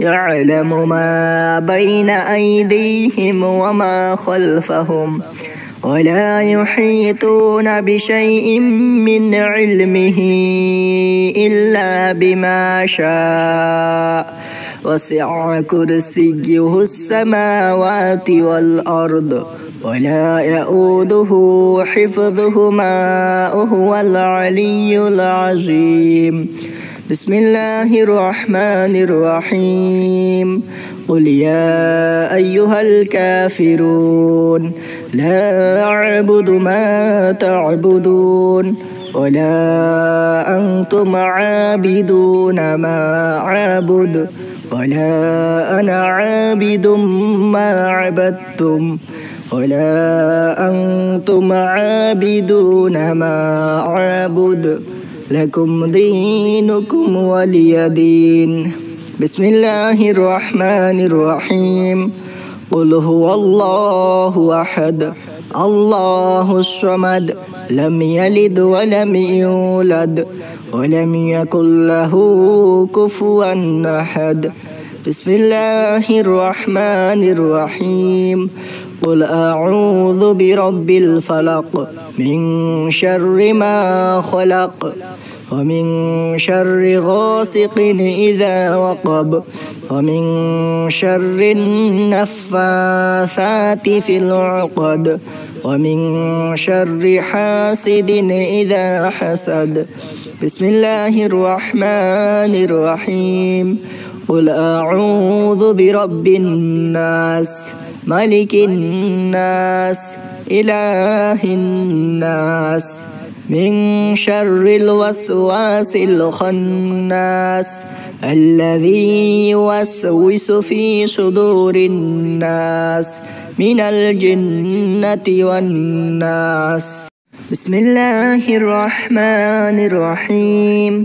يعلم ما بين أيديهم وما خلفهم ولا يحيطون بشيء من علمه إلا بما شاء وسع كرسيه السماوات والأرض ولا يؤوده حفظهما وهو العلي العظيم. بسم الله الرحمن الرحيم. قل يا أيها الكافرون لا أعبد ما تعبدون ولا أنتم عابدون ما أعبد ولا أنا عابد ما عبدتم ولا أنتم عابدون ما أعبد لكم دينكم ولي دين. بسم الله الرحمن الرحيم. قل هو الله أحد الله الصمد لم يلد ولم يولد ولم يكن له كفوا أحد. بسم الله الرحمن الرحيم. قل أعوذ برب الفلق من شر ما خلق ومن شر غاسق إذا وقب ومن شر النفاثات في العقد ومن شر حاسد إذا حسد. بسم الله الرحمن الرحيم. قل أعوذ برب الناس ملك الناس إله الناس من شر الوسواس الخناس الذي يوسوس في صدور الناس من الجنة والناس. بسم الله الرحمن الرحيم.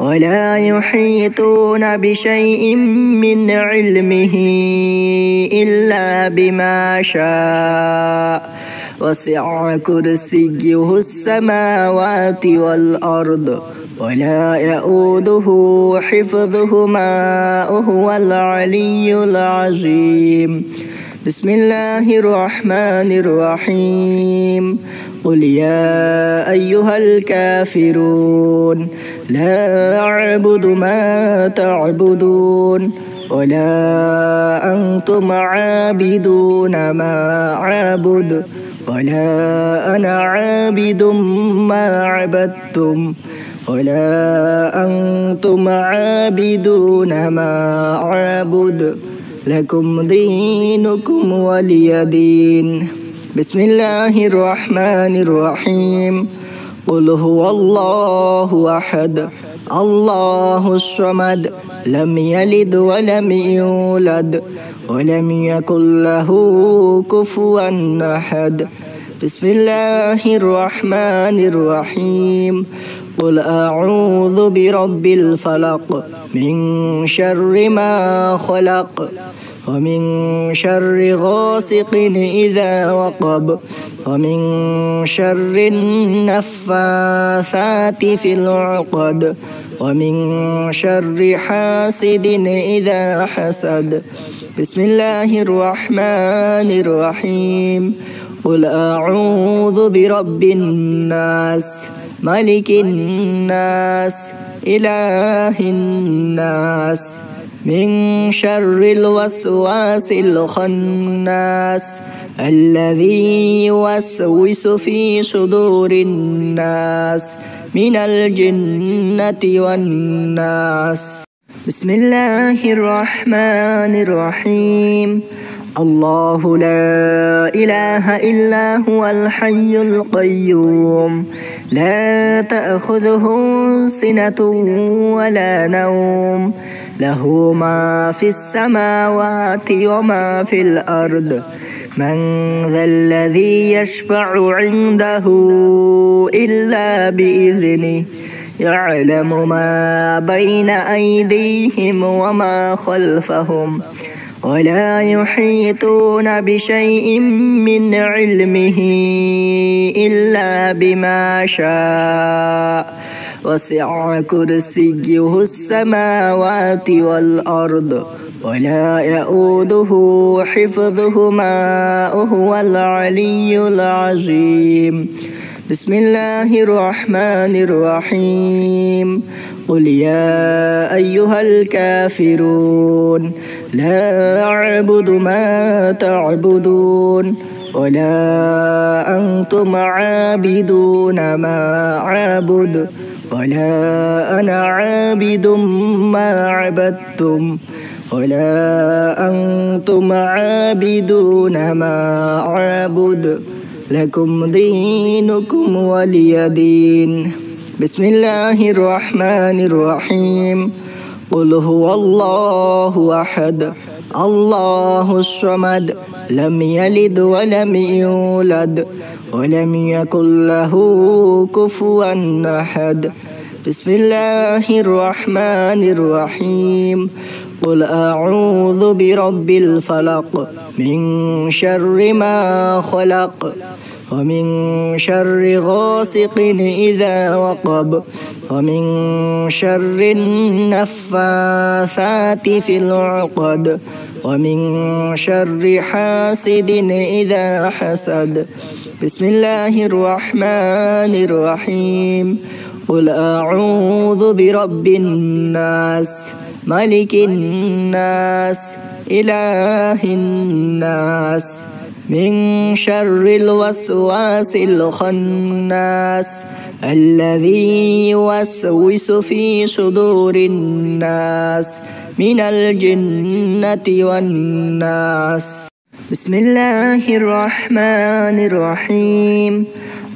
ولا يحيطون بشيء من علمه إلا بما شاء وسع كرسيه السماوات والأرض ولا يؤوده حفظهما وهو العلي العظيم. بسم الله الرحمن الرحيم. قل يا أيها الكافرون لا أعبد ما تعبدون ولا أنتم عابدون ما أعبد ولا أنا عابد ما عبدتم ولا أنتم عابدون ما أعبد لكم دينكم ولي دين. بسم الله الرحمن الرحيم. قل هو الله أحد الله الصمد لم يلد ولم يولد ولم يكن له كفوا أحد. بسم الله الرحمن الرحيم. قل أعوذ برب الفلق من شر ما خلق ومن شر غاسق إذا وقب ومن شر النفاثات في العقد ومن شر حاسد إذا حسد. بسم الله الرحمن الرحيم. قل أعوذ برب الناس ملك الناس إله الناس من شر الوسواس الخناس الذي يوسوس في صدور الناس من الجنة والناس. بسم الله الرحمن الرحيم. الله لا إله إلا هو الحي القيوم لا تأخذه سنة ولا نوم له ما في السماوات وما في الأرض من ذا الذي يشفع عنده إلا بإذنه يعلم ما بين أيديهم وما خلفهم ولا يحيطون بشيء من علمه إلا بما شاء وسع كرسيه السماوات والأرض ولا يؤوده حفظهما وهو العلي العظيم. بسم الله الرحمن الرحيم. قل يا أيها الكافرون لا أعبد ما تعبدون ولا أنتم عابدون ما أعبد ولا أنا عابد ما عبدتم ولا أنتم عابدون ما أعبد لكم دينكم ولي دين. بسم الله الرحمن الرحيم. قل هو الله أحد الله الصمد لم يلد ولم يولد ولم يكن له كفوا أحد. بسم الله الرحمن الرحيم. قل أعوذ برب الفلق من شر ما خلق ومن شر غاسق إذا وقب ومن شر النفاثات في العقد ومن شر حاسد إذا حسد. بسم الله الرحمن الرحيم. قل أعوذ برب الناس ملك الناس إله الناس من شر الوسواس الخناس الذي يوسوس في صدور الناس من الجنة والناس. بسم الله الرحمن الرحيم.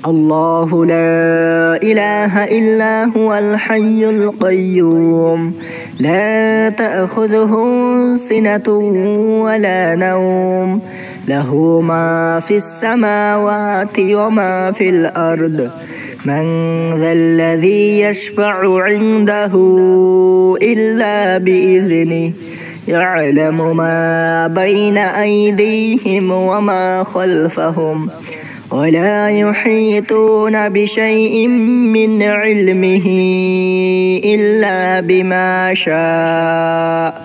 الله لا إله إلا هو الحي القيوم لا تأخذه سنة ولا نوم له ما في السماوات وما في الأرض من ذا الذي يشفع عنده إلا بإذنه يعلم ما بين أيديهم وما خلفهم ولا يحيطون بشيء من علمه إلا بما شاء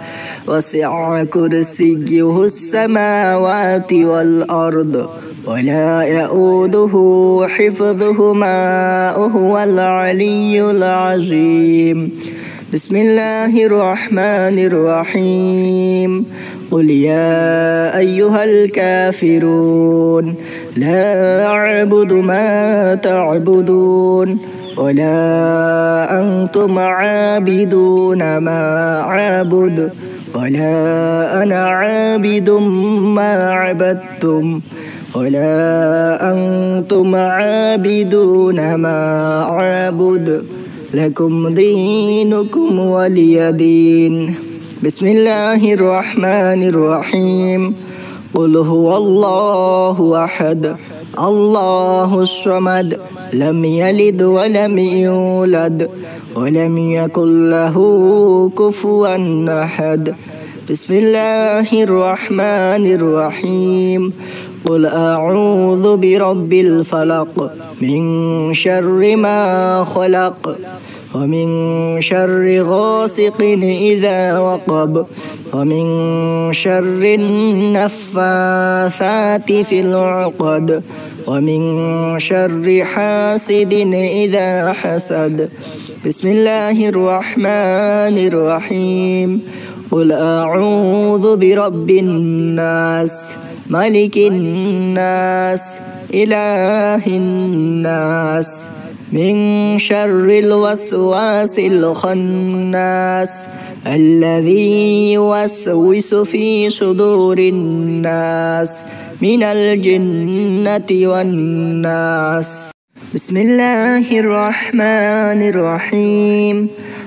وسع كرسيه السماوات والأرض ولا يؤوده حفظهما وهو العلي العظيم. بسم الله الرحمن الرحيم. قل يا أيها الكافرون لا أعبد ما تعبدون ولا أنتم عابدون ما أعبد ولا أنا عابد ما عبدتم ولا أنتم عابدون ما أعبد لكم دينكم ولي دين. بسم الله الرحمن الرحيم. قل هو الله أحد الله الصمد لم يلد ولم يولد ولم يكن له كفوا أحد. بسم الله الرحمن الرحيم. قل أعوذ برب الفلق من شر ما خلق ومن شر غاسق إذا وقب ومن شر النفاثات في العقد ومن شر حاسد إذا حسد. بسم الله الرحمن الرحيم. قل أعوذ برب الناس ملك الناس إله الناس من شر الوسواس الخناس الذي يوسوس في صدور الناس من الجنة والناس. بسم الله الرحمن الرحيم.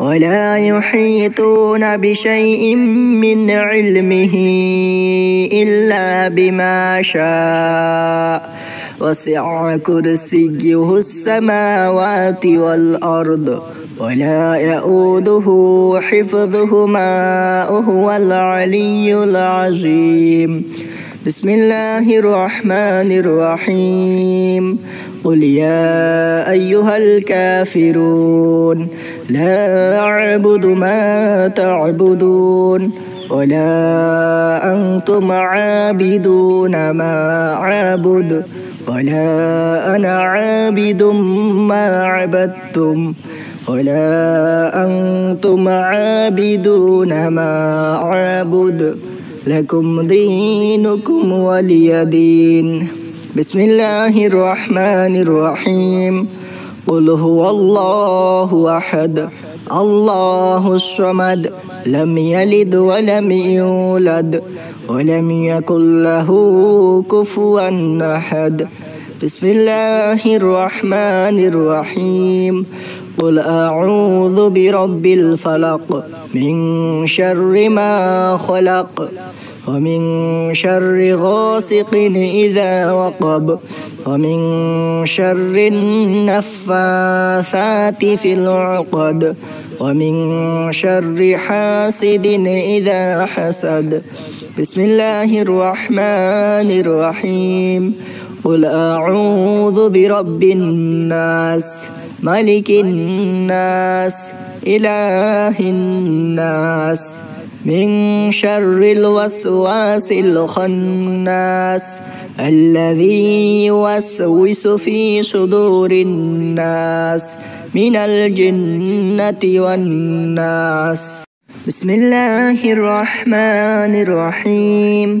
ولا يحيطون بشيء من علمه إلا بما شاء وسع كرسيه السماوات والأرض ولا يؤوده حفظهما وهو العلي العظيم. بسم الله الرحمن الرحيم. قل يا أيها الكافرون لا أعبد ما تعبدون ولا أنتم عابدون ما أعبد ولا أنا عابد ما عبدتم ولا أنتم عابدون ما أعبد لكم دينكم ولي دين. بسم الله الرحمن الرحيم. قل هو الله أحد الله الصمد لم يلد ولم يولد ولم يكن له كفوا أحد. بسم الله الرحمن الرحيم. قل أعوذ برب الفلق من شر ما خلق ومن شر غاسق إذا وقب ومن شر النفاثات في العقد ومن شر حاسد إذا حسد. بسم الله الرحمن الرحيم. قل أعوذ برب الناس ملك الناس إله الناس من شر الوسواس الخناس الذي يوسوس في صدور الناس من الجنة والناس. بسم الله الرحمن الرحيم.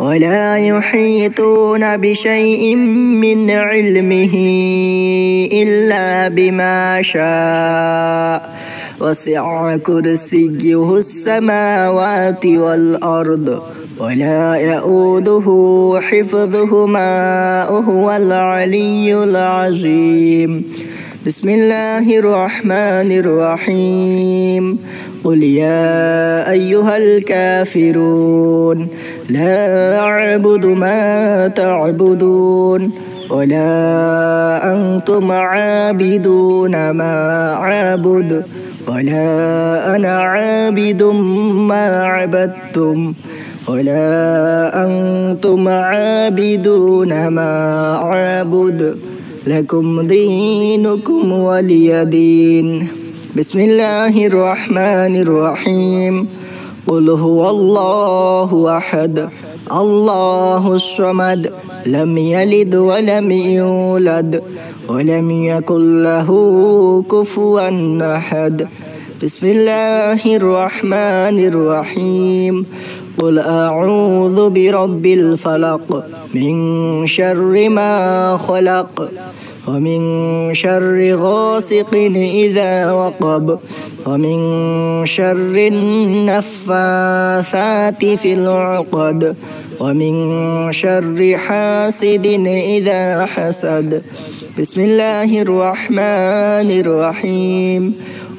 ولا يحيطون بشيء من علمه إلا بما شاء وسع كرسيه السماوات والأرض ولا يؤوده حفظهما وهو العلي العظيم. بسم الله الرحمن الرحيم. قل يا أيها الكافرون لا أعبد ما تعبدون ولا أنتم عابدون ما أعبد ولا أنا عابد ما عبدتم ولا أنتم عابدون ما أعبد لكم دينكم ولي دين. بسم الله الرحمن الرحيم. قل هو الله أحد الله الصمد لم يلد ولم يولد ولم يكن له كفوا أحد. بسم الله الرحمن الرحيم. قل أعوذ برب الفلق من شر ما خلق ومن شر غاسق إذا وقب ومن شر النفاثات في العقد ومن شر حاسد إذا حسد بسم الله الرحمن الرحيم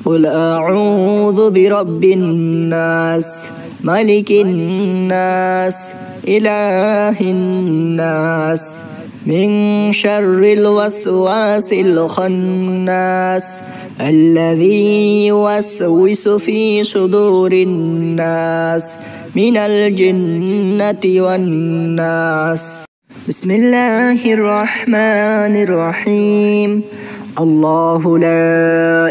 قل أعوذ برب الناس ملك الناس إله الناس من شر الوسواس الخناس الذي يوسوس في صدور الناس من الجنة والناس بسم الله الرحمن الرحيم الله لا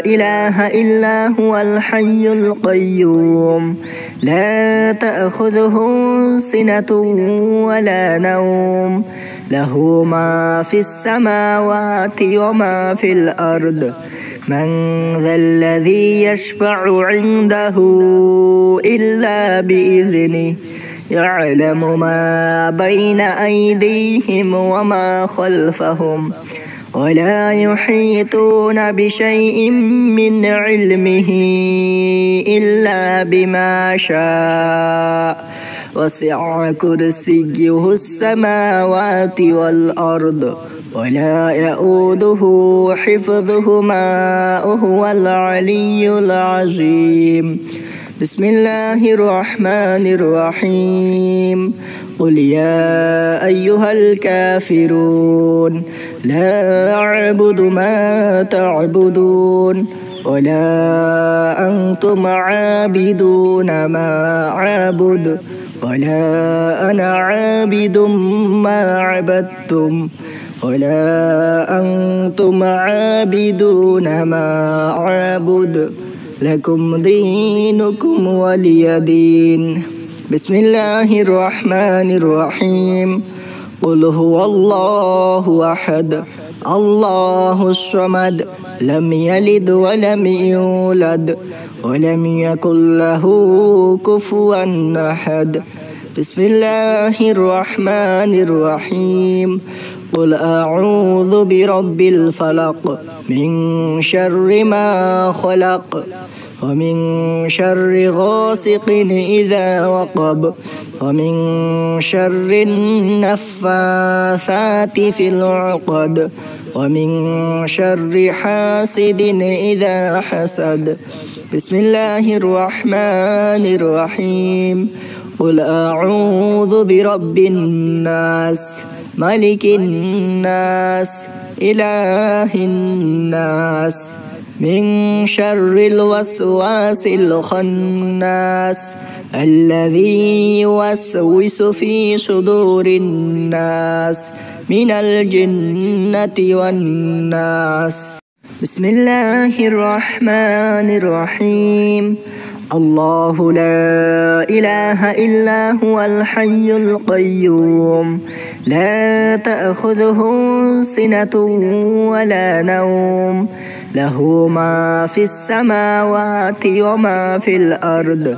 إله إلا هو الحي القيوم لا تأخذه سنة ولا نوم له ما في السماوات وما في الأرض من ذا الذي يشفع عنده إلا بإذنه يعلم ما بين أيديهم وما خلفهم ولا يحيطون بشيء من علمه إلا بما شاء وسع كرسيه السماوات والأرض ولا يؤوده حفظهما وهو العلي العظيم بسم الله الرحمن الرحيم قل يا أيها الكافرون لا أعبد ما تعبدون ولا أنتم عابدون ما أعبد ولا أنا عابد ما عبدتم ولا أنتم عابدون ما أعبد لكم دينكم ولي دين بسم الله الرحمن الرحيم قل هو الله أحد الله الصمد لم يلد ولم يولد ولم يكن له كفوا أحد بسم الله الرحمن الرحيم قل أعوذ برب الفلق من شر ما خلق ومن شر غاسق إذا وقب ومن شر النفاثات في العقد ومن شر حاسد إذا حسد بسم الله الرحمن الرحيم قل أعوذ برب الناس ملك الناس إله الناس من شر الوسواس الخناس الذي يوسوس في صدور الناس من الجنة والناس بسم الله الرحمن الرحيم الله لا إله إلا هو الحي القيوم لا تأخذه سنة ولا نوم له ما في السماوات وما في الأرض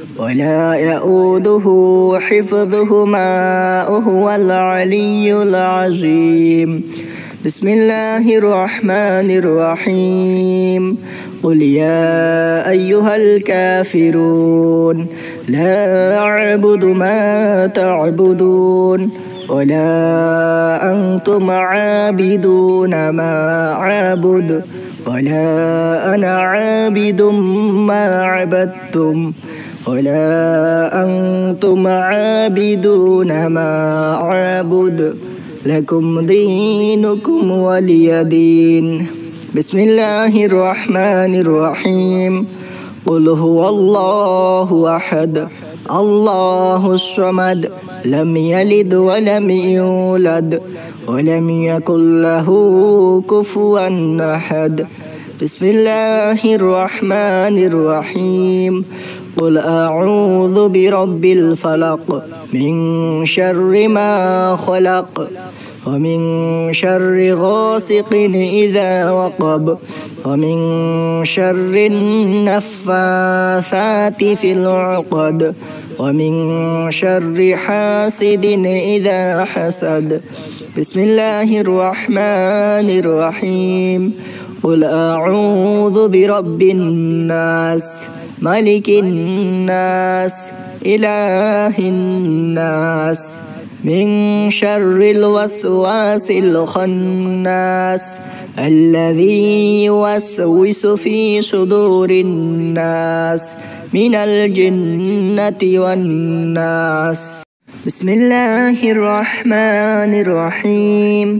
ولا يؤوده حفظهما وهو العلي العظيم بسم الله الرحمن الرحيم قل يا أيها الكافرون لا أعبد ما تعبدون ولا أنتم عابدون ما أعبد ولا أنا عابد ما عبدتم ولا أنتم عابدون ما أعبد لكم دينكم ولي دين بسم الله الرحمن الرحيم قل هو الله أحد الله الصمد لم يلد ولم يولد ولم يكن له كفوا أحد بسم الله الرحمن الرحيم قل أعوذ برب الفلق من شر ما خلق ومن شر غاسق إذا وقب ومن شر النفاثات في العقد ومن شر حاسد إذا حسد بسم الله الرحمن الرحيم قل أعوذ برب الناس ملك الناس إله الناس من شر الوسواس الخناس الذي يوسوس في صدور الناس من الجنة والناس بسم الله الرحمن الرحيم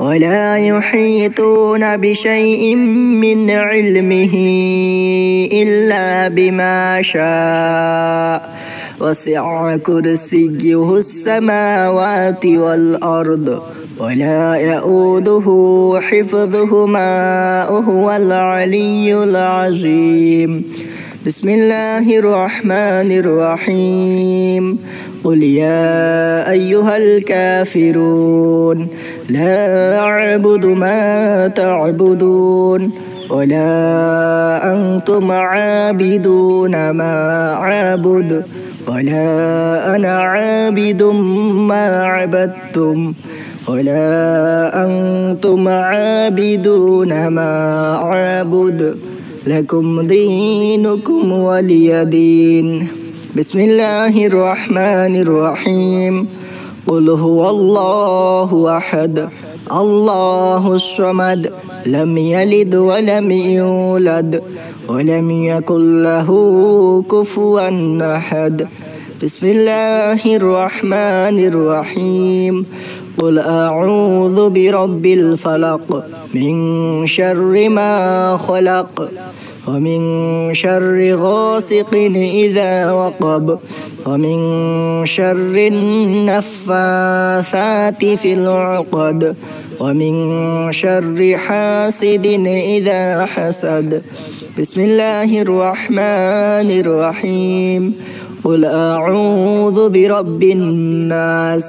ولا يحيطون بشيء من علمه إلا بما شاء وسع كرسيه السماوات والأرض ولا يؤوده حفظهما وهو العلي العظيم بسم الله الرحمن الرحيم قل يا أيها الكافرون لا أعبد ما تعبدون ولا أنتم عابدون ما أعبد ولا أنا عابد ما عبدتم ولا أنتم عابدون ما أعبد لكم دينكم ولي دين بسم الله الرحمن الرحيم قل هو الله أحد الله الصمد لم يلد ولم يولد ولم يكن له كفوا أحد بسم الله الرحمن الرحيم قل أعوذ برب الفلق من شر ما خلق ومن شر غاسق إذا وقب ومن شر النفاثات في العقد ومن شر حاسد إذا حسد بسم الله الرحمن الرحيم قل أعوذ برب الناس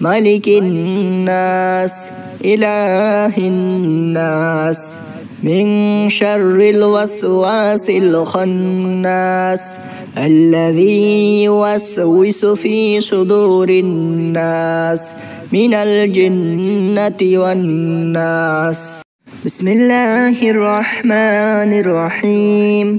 ملك الناس إله الناس من شر الوسواس الخناس الذي يوسوس في صدور الناس من الجنة والناس بسم الله الرحمن الرحيم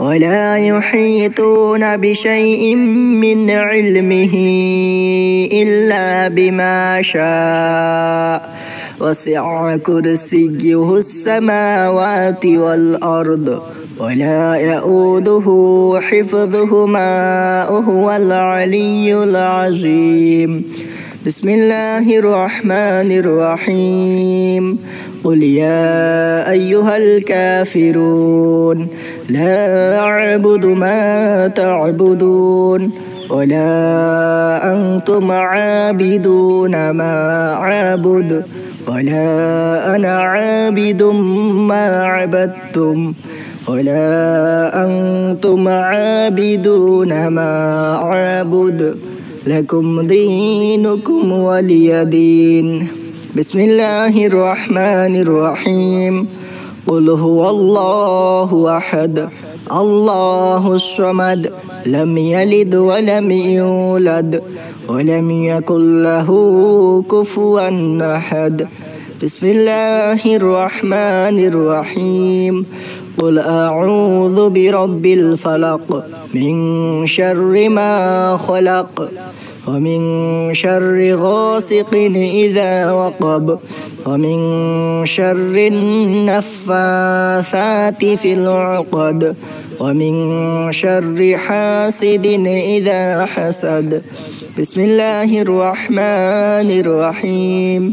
ولا يحيطون بشيء من علمه إلا بما شاء وسع كرسيه السماوات والأرض ولا يؤوده حفظهما وهو العلي العظيم بسم الله الرحمن الرحيم قل يا أيها الكافرون لا أعبد ما تعبدون ولا أنتم عابدون ما أعبد ولا أنا عابد ما عبدتم ولا أنتم عابدون ما أعبد لكم دينكم ولي دين بسم الله الرحمن الرحيم قل هو الله أحد الله الصمد لم يلد ولم يولد ولم يكن له كفوا أحد. بسم الله الرحمن الرحيم. قل أعوذ برب الفلق من شر ما خلق ومن شر غاسق إذا وقب ومن شر النفاثات في العقد ومن شر حاسد إذا حسد. بسم الله الرحمن الرحيم.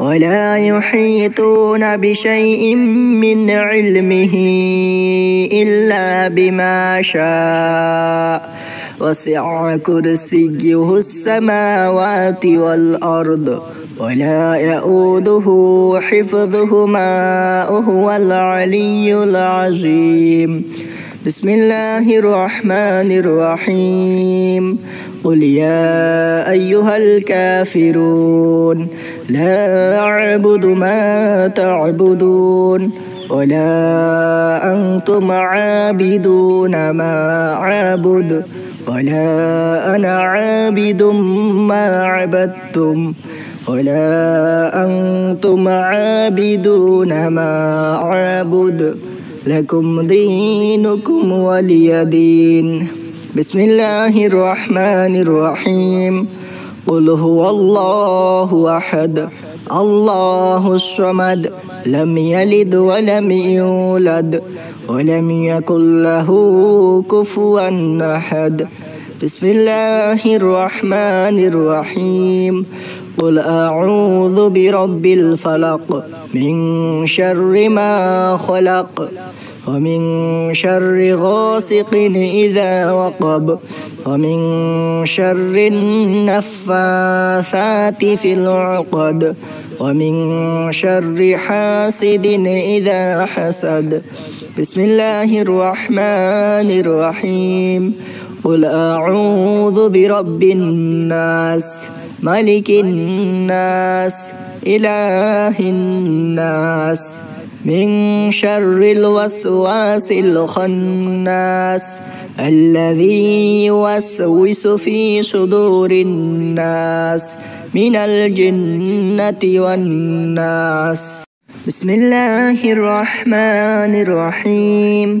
ولا يحيطون بشيء من علمه إلا بما شاء وسع كرسيه السماوات والأرض ولا يؤوده حفظهما وهو العلي العظيم. بسم الله الرحمن الرحيم. قل يا أيها الكافرون لا أعبد ما تعبدون ولا أنتم عابدون ما أعبد ولا أنا عابد ما عبدتم ولا أنتم عابدون ما أعبد لكم دينكم ولي دين. بسم الله الرحمن الرحيم. قل هو الله أحد الله الصمد لم يلد ولم يولد ولم يكن له كفوا أحد. بسم الله الرحمن الرحيم. قل أعوذ برب الفلق من شر ما خلق ومن شر غاسق إذا وقب ومن شر النفاثات في العقد ومن شر حاسد إذا حسد. بسم الله الرحمن الرحيم. قل أعوذ برب الناس ملك الناس إله الناس من شر الوسواس الخناس الذي يوسوس في صدور الناس من الجنة والناس. بسم الله الرحمن الرحيم.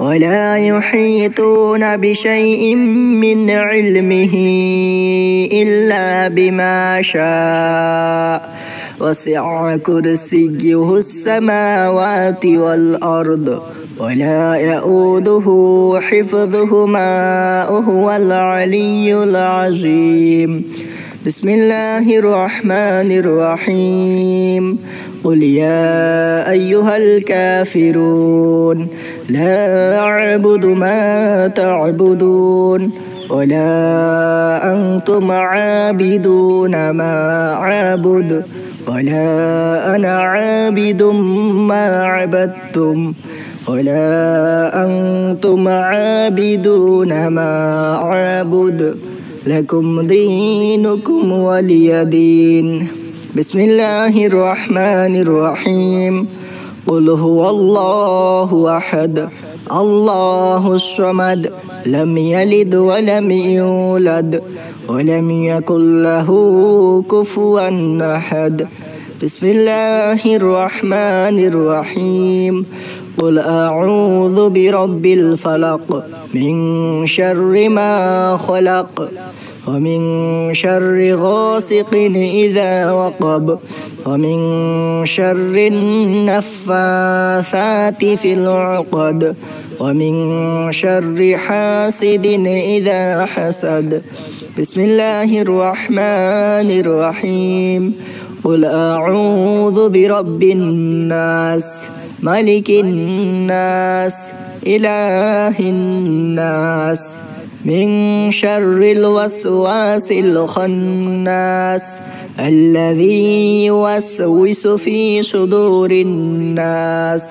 ولا يحيطون بشيء من علمه إلا بما شاء وسع كرسيه السماوات والأرض ولا يؤوده حفظهما وهو العلي العظيم. بسم الله الرحمن الرحيم. قل يا أيها الكافرون لا أعبد ما تعبدون ولا أنتم عابدون ما أعبد ولا أنا عابد ما عبدتم ولا أنتم عابدون ما أعبد لكم دينكم ولي دين. بسم الله الرحمن الرحيم. قل هو الله أحد الله الصمد لم يلد ولم يولد ولم يكن له كفوا أحد. بسم الله الرحمن الرحيم. قل أعوذ برب الفلق من شر ما خلق ومن شر غاسق إذا وقب ومن شر النفاثات في العقد ومن شر حاسد إذا حسد. بسم الله الرحمن الرحيم. قل أعوذ برب الناس ملك الناس إله الناس من شر الوسواس الخناس الذي يوسوس في صدور الناس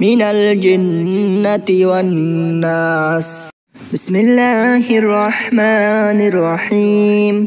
من الجنة والناس. بسم الله الرحمن الرحيم.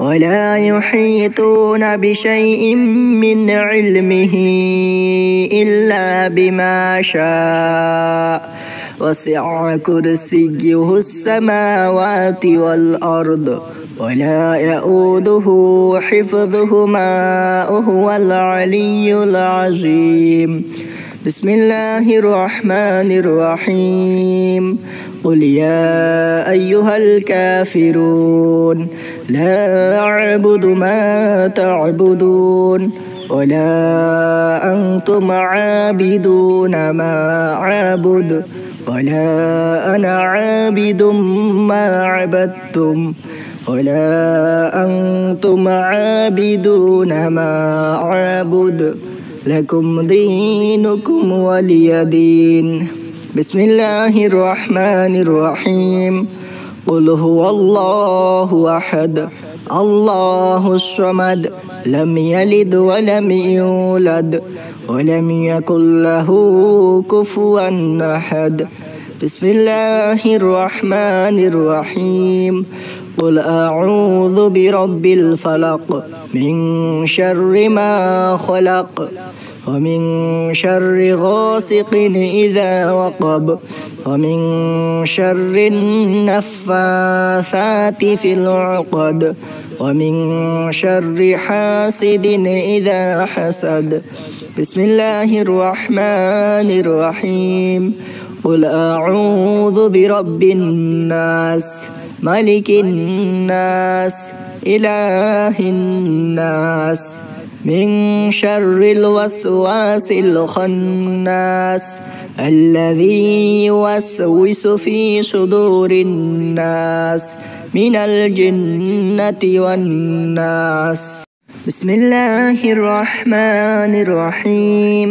ولا يحيطون بشيء من علمه إلا بما شاء وسع كرسيه السماوات والأرض ولا يؤوده حفظهما وهو العلي العظيم. بسم الله الرحمن الرحيم. قل يا أيها الكافرون لا أعبد ما تعبدون ولا أنتم عابدون ما أعبد ولا أنا عابد ما عبدتم ولا أنتم عابدون ما أعبد لكم دينكم ولي دين. بسم الله الرحمن الرحيم. قل هو الله أحد الله الصمد لم يلد ولم يولد ولم يكن له كفوا أحد. بسم الله الرحمن الرحيم. قل أعوذ برب الفلق من شر ما خلق ومن شر غاسق إذا وقب ومن شر النفاثات في العقد ومن شر حاسد إذا حسد. بسم الله الرحمن الرحيم. قل أعوذ برب الناس ملك الناس إله الناس من شر الوسواس الخناس الذي يوسوس في صدور الناس من الجنة والناس. بسم الله الرحمن الرحيم.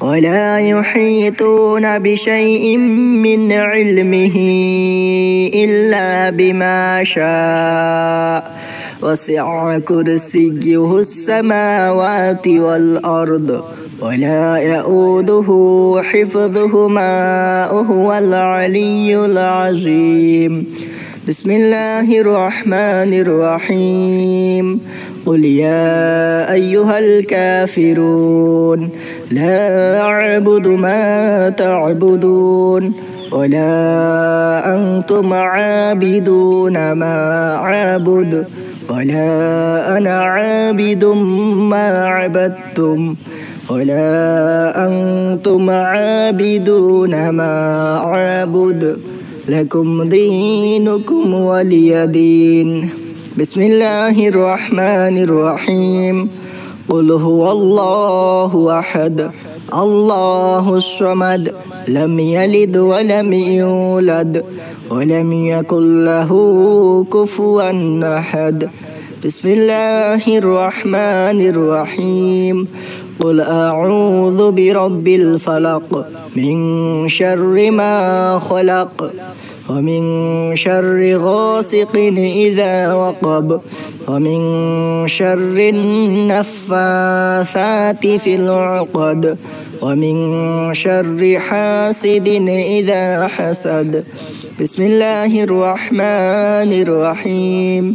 ولا يحيطون بشيء من علمه إلا بما شاء وسع كرسيه السماوات والأرض ولا يؤوده حفظهما وهو العلي العظيم. بسم الله الرحمن الرحيم. قل يا أيها الكافرون لا أعبد ما تعبدون ولا أنتم عابدون ما أعبد ولا أنا عابد ما عبدتم ولا أنتم عابدون ما أعبد لكم دينكم ولي دين. بسم الله الرحمن الرحيم. قل هو الله أحد الله الصمد لم يلد ولم يولد ولم يكن له كفوا أحد. بسم الله الرحمن الرحيم. قل أعوذ برب الفلق من شر ما خلق ومن شر غاسق إذا وقب ومن شر النفاثات في العقد ومن شر حاسد إذا حسد. بسم الله الرحمن الرحيم.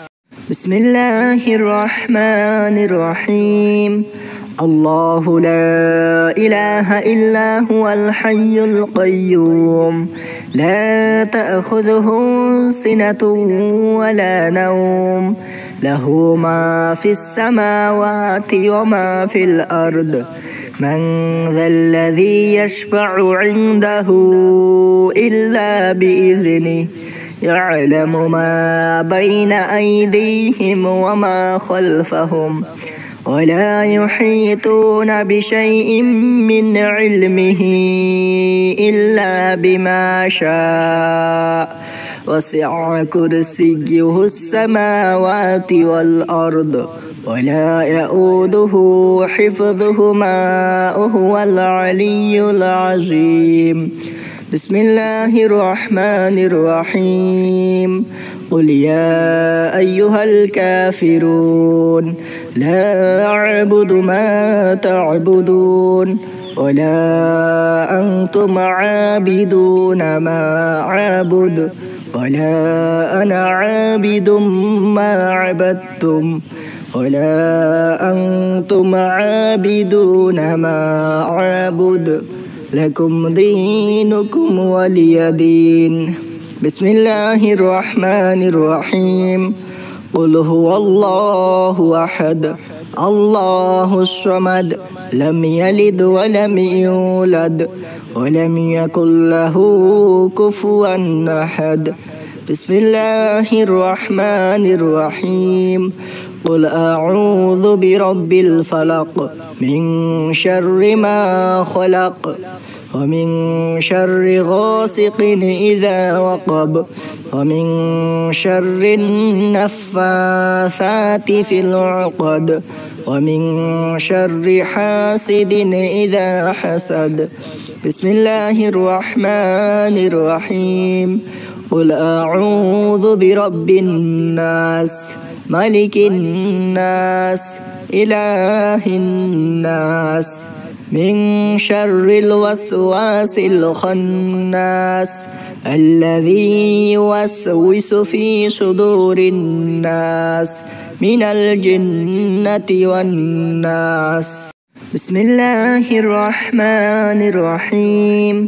بسم الله الرحمن الرحيم. الله لا إله إلا هو الحي القيوم لا تأخذه سنة ولا نوم له ما في السماوات وما في الأرض من ذا الذي يشفع عنده إلا بإذنه يعلم ما بين أيديهم وما خلفهم ولا يحيطون بشيء من علمه إلا بما شاء وسع كرسيه السماوات والأرض ولا يؤوده حفظهما وهو العلي العظيم. بسم الله الرحمن الرحيم. قل يا أيها الكافرون لا أعبد ما تعبدون ولا أنتم عابدون ما أعبد ولا أنا عابد ما عبدتم ولا أنتم عابدون ما أعبد لكم دينكم ولي دين. بسم الله الرحمن الرحيم. قل هو الله أحد الله الصمد لم يلد ولم يولد ولم يكن له كفوا أحد. بسم الله الرحمن الرحيم. قل أعوذ برب الفلق من شر ما خلق ومن شر غاسق إذا وقب ومن شر النفاثات في العقد ومن شر حاسد إذا حسد. بسم الله الرحمن الرحيم. قل أعوذ برب الناس ملك الناس إله الناس من شر الوسواس الخناس الذي يوسوس في صدور الناس من الجنة والناس. بسم الله الرحمن الرحيم.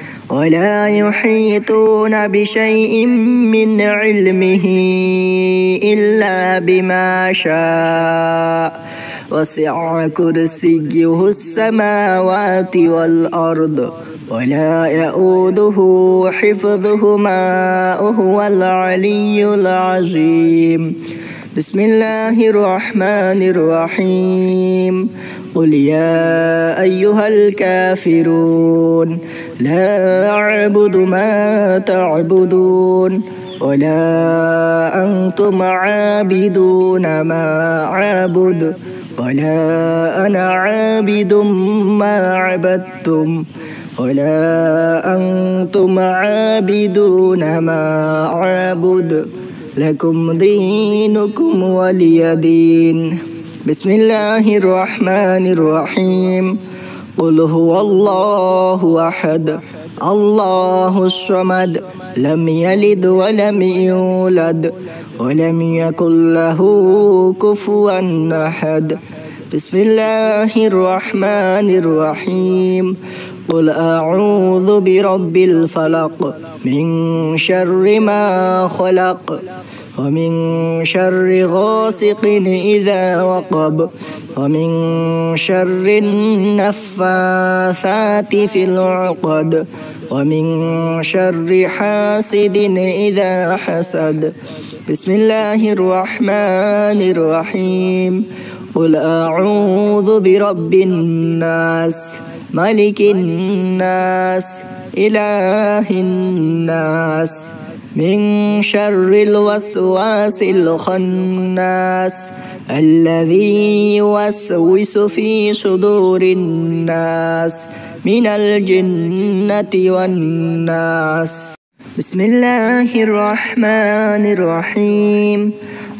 ولا يحيطون بشيء من علمه إلا بما شاء وسع كرسيه السماوات والأرض ولا يؤوده حفظهما وهو العلي العظيم. بسم الله الرحمن الرحيم قل يا أيها الكافرون لا أعبد ما تعبدون ولا أنتم عابدون ما أعبد ولا أنا عابد ما عبدتم ولا أنتم عابدون ما أعبد لكم دينكم ولي دين بسم الله الرحمن الرحيم قل هو الله أحد الله الصمد لم يلد ولم يولد ولم يكن له كفوا أحد بسم الله الرحمن الرحيم قل أعوذ برب الفلق من شر ما خلق ومن شر غاسق إذا وقب ومن شر النفاثات في العقد ومن شر حاسد إذا حسد بسم الله الرحمن الرحيم قل أعوذ برب الناس ملك الناس إله الناس من شر الوسواس الخناس الذي يوسوس في صدور الناس من الجنة والناس بسم الله الرحمن الرحيم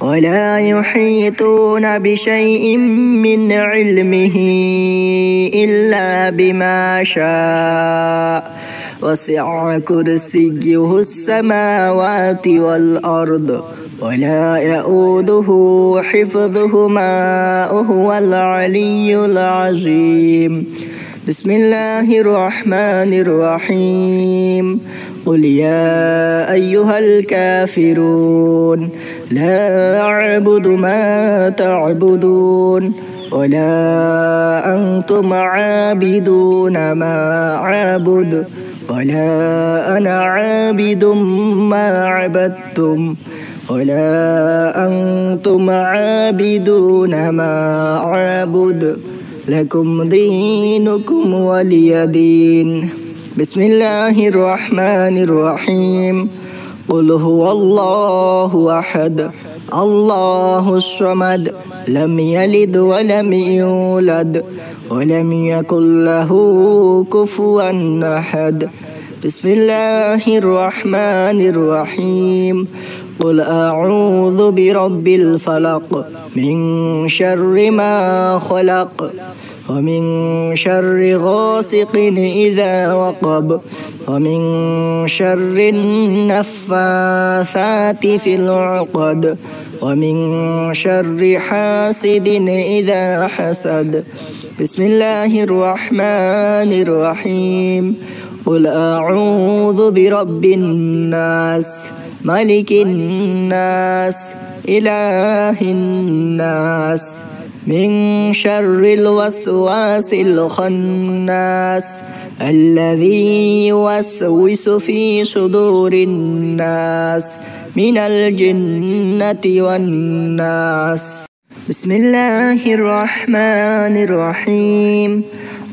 ولا يحيطون بشيء من علمه إلا بما شاء وسع كرسيه السماوات والأرض ولا يؤوده حفظهما وهو العلي العظيم بسم الله الرحمن الرحيم قل يا أيها الكافرون لا أعبد ما تعبدون ولا أنتم عابدون ما أعبد ولا أنا عابد ما عبدتم ولا أنتم عابدون ما أعبد لكم دينكم ولي دين بسم الله الرحمن الرحيم قل هو الله أحد الله الصمد لم يلد ولم يولد ولم يكن له كفوا أحد بسم الله الرحمن الرحيم قل أعوذ برب الفلق من شر ما خلق ومن شر غاسق إذا وقب ومن شر النفاثات في العقد ومن شر حاسد إذا حسد بسم الله الرحمن الرحيم قل أعوذ برب الناس ملك الناس إله الناس من شر الوسواس الخناس الذي يوسوس في صدور الناس من الجنة والناس بسم الله الرحمن الرحيم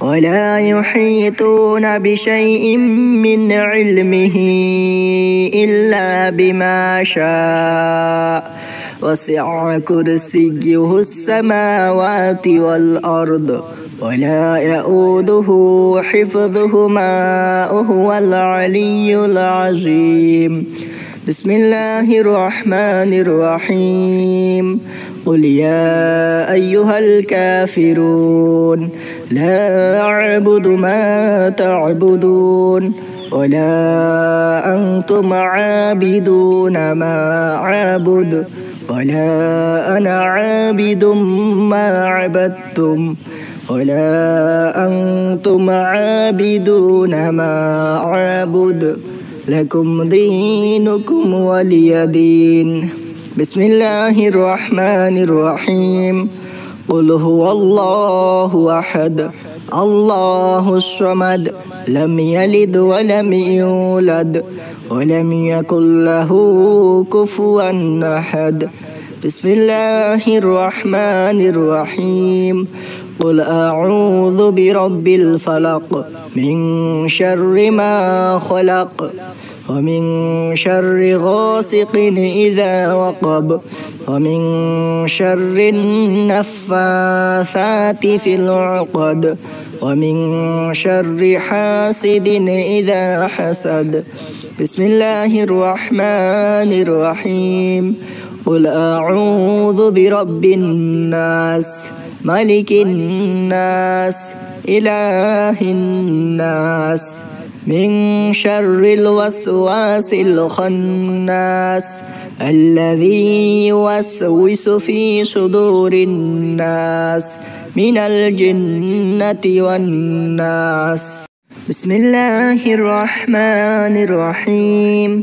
ولا يحيطون بشيء من علمه إلا بما شاء وسع كرسيه السماوات والأرض ولا يؤوده حفظهما وهو العلي العظيم. بسم الله الرحمن الرحيم. قل يا أيها الكافرون لا أعبد ما تعبدون ولا أنتم عابدون ما أعبد ولا أنا عابد ما عبدتم ولا أنتم عابدون ما أعبد لكم دينكم ولي دين. بسم الله الرحمن الرحيم. قل هو الله أحد الله الصمد لم يلد ولم يولد ولم يكن له كفوا أحد. بسم الله الرحمن الرحيم. قل أعوذ برب الفلق من شر ما خلق ومن شر غاسق إذا وقب ومن شر النفاثات في العقد ومن شر حاسد إذا حسد. بسم الله الرحمن الرحيم. قل أعوذ برب الناس ملك الناس إله الناس من شر الوسواس الخناس الذي يوسوس في صدور الناس من الجنة والناس. بسم الله الرحمن الرحيم.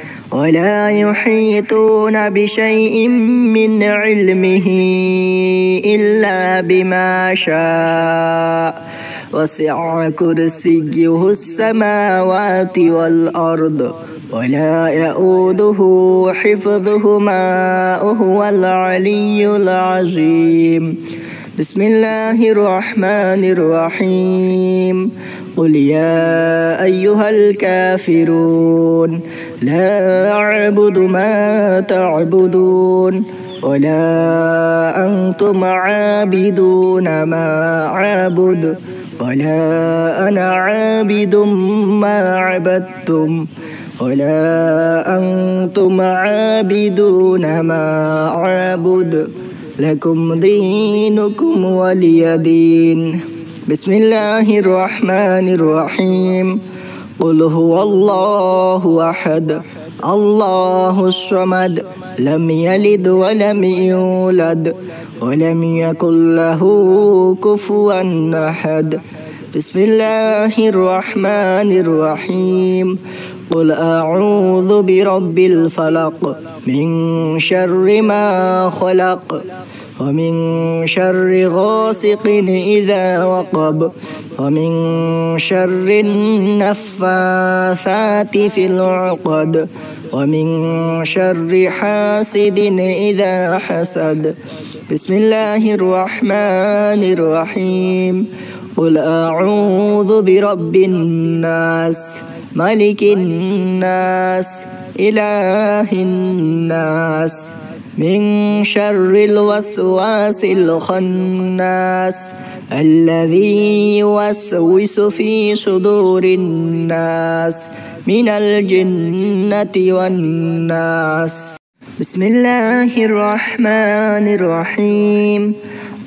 ولا يحيطون بشيء من علمه إلا بما شاء وسع كرسيه السماوات والأرض ولا يؤوده حفظهما وهو العلي العظيم. بسم الله الرحمن الرحيم. قل يا أيها الكافرون لا أعبد ما تعبدون ولا أنتم عابدون ما أعبد ولا أنا عابد ما عبدتم ولا أنتم عابدون ما أعبد لكم دينكم ولي دين. بسم الله الرحمن الرحيم. قل هو الله أحد الله الصمد لم يلد ولم يولد ولم يكن له كفوا أحد. بسم الله الرحمن الرحيم. قل أعوذ برب الفلق من شر ما خلق ومن شر غاسق إذا وقب ومن شر النفاثات في العقد ومن شر حاسد إذا حسد. بسم الله الرحمن الرحيم. قل أعوذ برب الناس ملك الناس إله الناس من شر الوسواس الخناس الذي يوسوس في صدور الناس من الجنة والناس. بسم الله الرحمن الرحيم.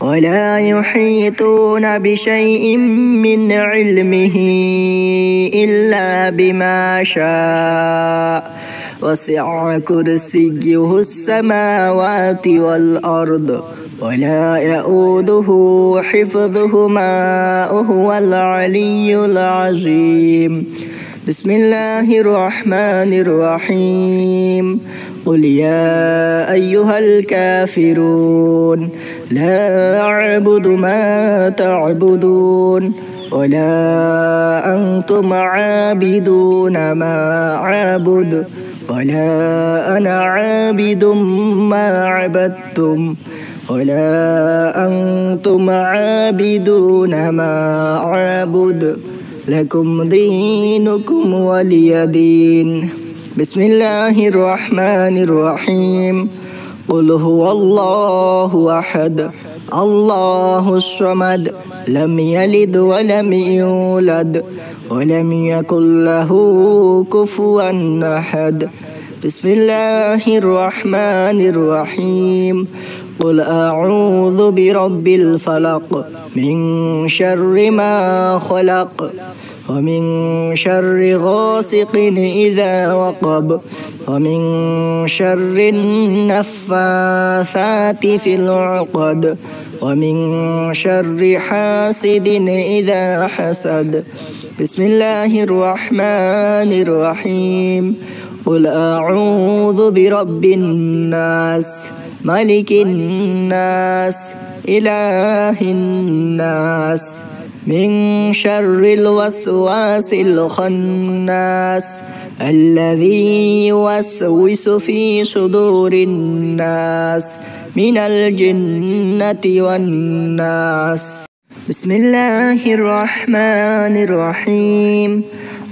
ولا يحيطون بشيء من علمه إلا بما شاء وسع كرسيه السماوات والأرض ولا يؤوده حفظهما وهو العلي العظيم. بسم الله الرحمن الرحيم. قل يا أيها الكافرون لا أعبد ما تعبدون ولا أنتم عابدون ما أعبد ولا أنا عابد ما عبدتم ولا أنتم عابدون ما أعبد لكم دينكم ولي دين. بسم الله الرحمن الرحيم. قل هو الله أحد الله الصمد لم يلد ولم يولد ولم يكن له كفوا أحد. بسم الله الرحمن الرحيم. قل أعوذ برب الفلق من شر ما خلق ومن شر غاسق إذا وقب ومن شر النفاثات في العقد ومن شر حاسد إذا حسد. بسم الله الرحمن الرحيم. قل أعوذ برب الناس ملك الناس إله الناس من شر الوسواس الخناس الذي يوسوس في صدور الناس من الجنة والناس. بسم الله الرحمن الرحيم.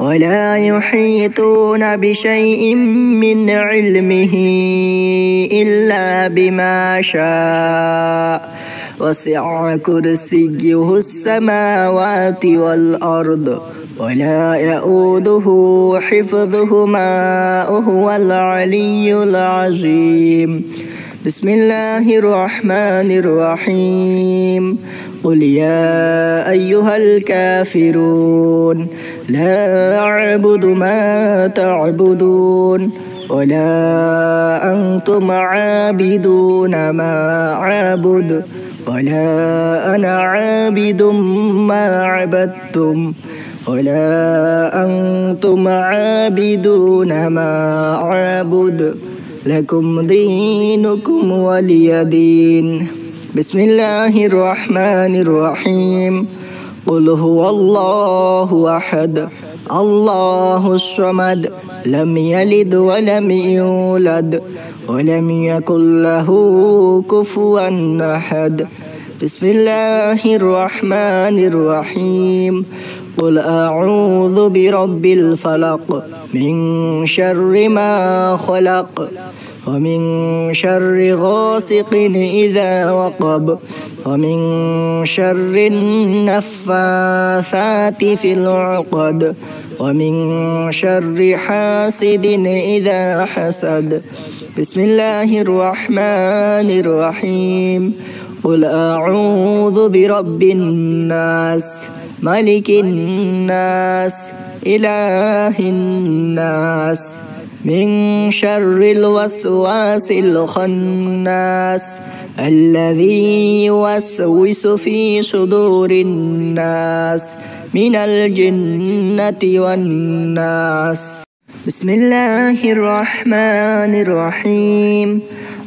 ولا يحيطون بشيء من علمه إلا بما شاء وسع كرسيه السماوات والأرض ولا يؤوده حفظهما وهو العلي العظيم. بسم الله الرحمن الرحيم. قل يا أيها الكافرون لا أعبد ما تعبدون ولا أنتم عابدون ما أعبد ولا أنا عابد ما عبدتم ولا أنتم عابدون ما أعبد لكم دينكم ولي دين. بسم الله الرحمن الرحيم. قل هو الله أحد الله الصمد لم يلد ولم يولد ولم يكن له كفوا أحد. بسم الله الرحمن الرحيم. قل أعوذ برب الفلق من شر ما خلق ومن شر غاسق إذا وقب ومن شر النفاثات في العقد ومن شر حاسد إذا حسد. بسم الله الرحمن الرحيم. قل أعوذ برب الناس ملك الناس إله الناس من شر الوسواس الخناس الذي يوسوس في صدور الناس من الجنة والناس. بسم الله الرحمن الرحيم.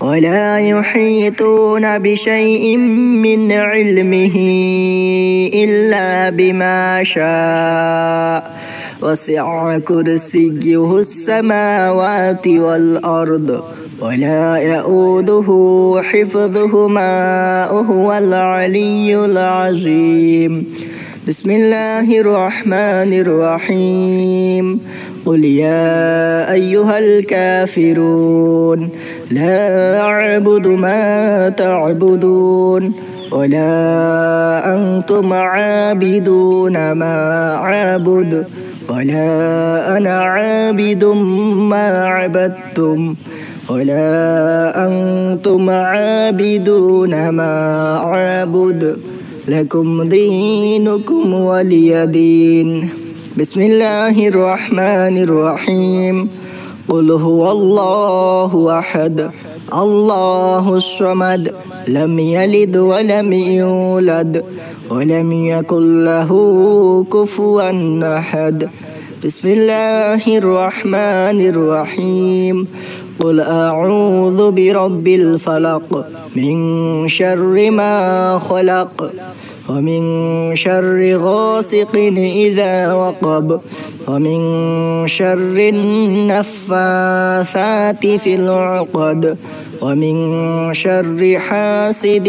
ولا يحيطون بشيء من علمه إلا بما شاء وسع كرسيه السماوات والأرض ولا يؤوده حفظهما وهو العلي العظيم. بسم الله الرحمن الرحيم. قل يا أيها الكافرون لا أعبد ما تعبدون ولا أنتم عابدون ما أعبد ولا أنا عابد ما عبدتم ولا أنتم عابدون ما أعبد لكم دينكم ولي دين. بسم الله الرحمن الرحيم. قل هو الله أحد الله الصمد لم يلد ولم يولد ولم يكن له كفوا أحد. بسم الله الرحمن الرحيم. قل أعوذ برب الفلق من شر ما خلق ومن شر غاسق إذا وقب ومن شر النفاثات في العقد ومن شر حاسد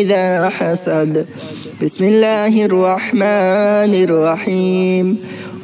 إذا حسد. بسم الله الرحمن الرحيم.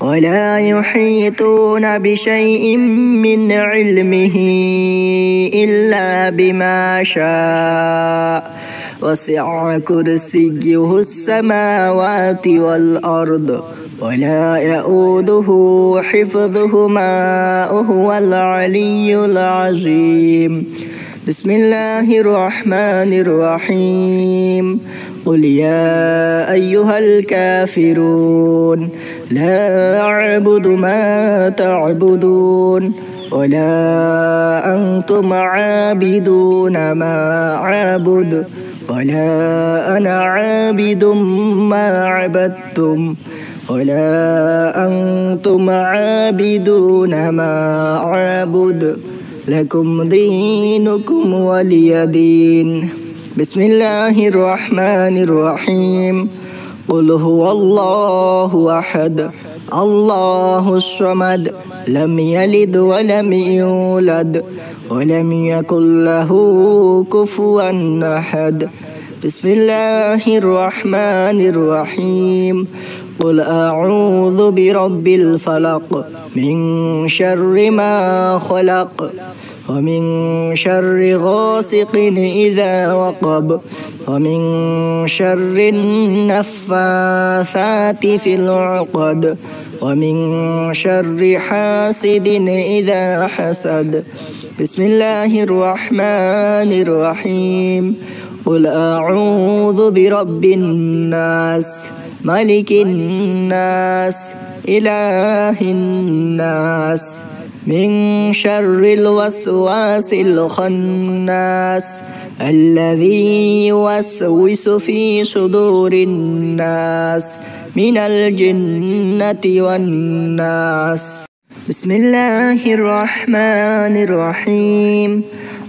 ولا يحيطون بشيء من علمه إلا بما شاء وسع كرسيه السماوات والأرض ولا يؤوده حفظهما وهو العلي العظيم. بسم الله الرحمن الرحيم. قل يا أيها الكافرون لا أعبد ما تعبدون ولا أنتم عابدون ما أعبد ولا أنا عابد ما عبدتم ولا أنتم عابدون ما أعبد لكم دينكم ولي دين. بسم الله الرحمن الرحيم. قل هو الله أحد الله الصمد لم يلد ولم يولد ولم يكن له كفوا أحد. بسم الله الرحمن الرحيم. قل أعوذ برب الفلق من شر ما خلق ومن شر غاسق إذا وقب ومن شر النفاثات في العقد ومن شر حاسد إذا حسد. بسم الله الرحمن الرحيم. قل أعوذ برب الناس ملك الناس إله الناس من شر الوسواس الخناس الذي يوسوس في صدور الناس من الجنة والناس. بسم الله الرحمن الرحيم.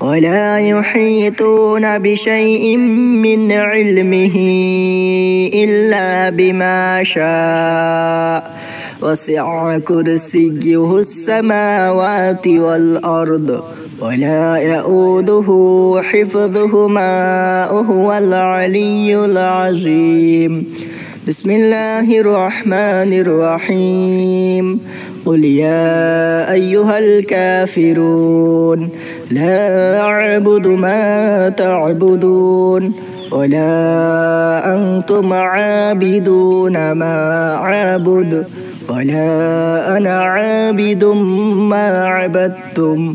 ولا يحيطون بشيء من علمه إلا بما شاء وسع كرسيه السماوات والأرض ولا يؤوده حفظهما وهو العلي العظيم. بسم الله الرحمن الرحيم. قل يا أيها الكافرون لا أعبد ما تعبدون ولا أنتم عابدون ما أعبد ولا أنا عابد ما عبدتم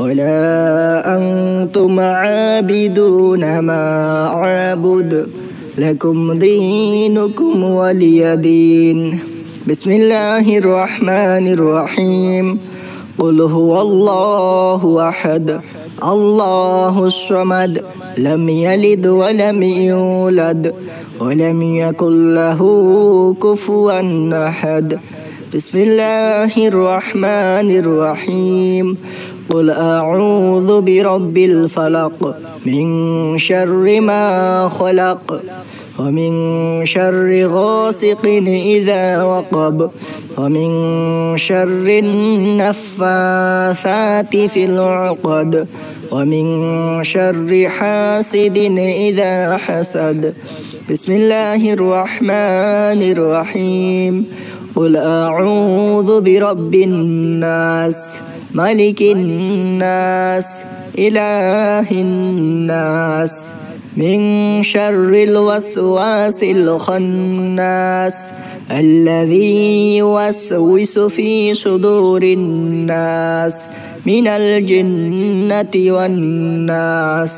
ولا أنتم عابدون ما أعبد لكم دينكم ولي دين. بسم الله الرحمن الرحيم. قل هو الله أحد الله الصمد لم يلد ولم يولد ولم يكن له كفوا أحد. بسم الله الرحمن الرحيم. قل أعوذ برب الفلق من شر ما خلق ومن شر غاسق إذا وقب ومن شر النفاثات في العقد ومن شر حاسد إذا حسد. بسم الله الرحمن الرحيم. قل أعوذ برب الناس ملك الناس إله الناس من شر الوسواس الخناس الذي يوسوس في صدور الناس من الجنة والناس.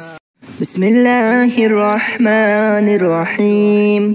بسم الله الرحمن الرحيم.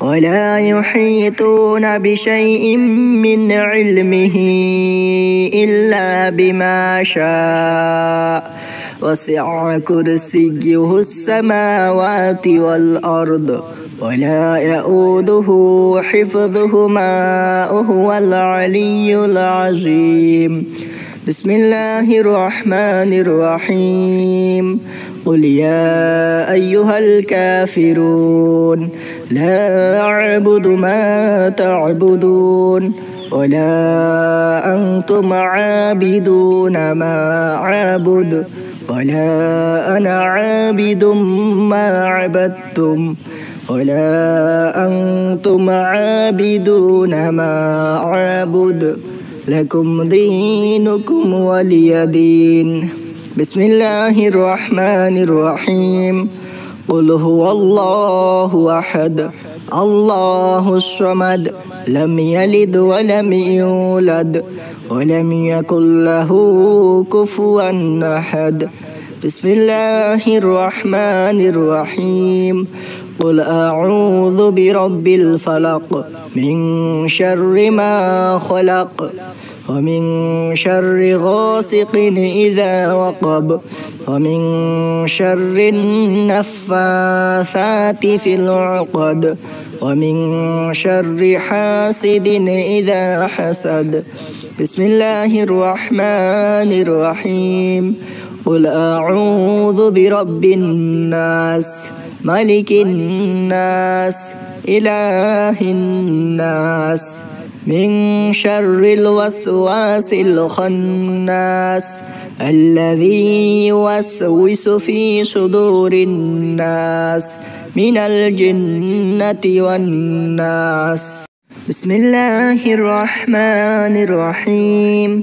ولا يحيطون بشيء من علمه إلا بما شاء وسع كرسيه السماوات والأرض ولا يؤوده حفظهما وهو العلي العظيم. بسم الله الرحمن الرحيم. قل يا أيها الكافرون لا أعبد ما تعبدون ولا أنتم عابدون ما أعبد ولا أنا عابد ما عبدتم ولا أنتم عابدون ما أعبد لكم دينكم ولي دين. بسم الله الرحمن الرحيم. قل هو الله أحد الله الصمد لم يلد ولم يولد ولم يكن له كفوا أحد. بسم الله الرحمن الرحيم. قل أعوذ برب الفلق من شر ما خلق ومن شر غاسق إذا وقب ومن شر النفاثات في العقد ومن شر حاسد إذا حسد. بسم الله الرحمن الرحيم. قل أعوذ برب الناس ملك الناس إله الناس من شر الوسواس الخناس الذي يوسوس في صدور الناس من الجنة والناس. بسم الله الرحمن الرحيم.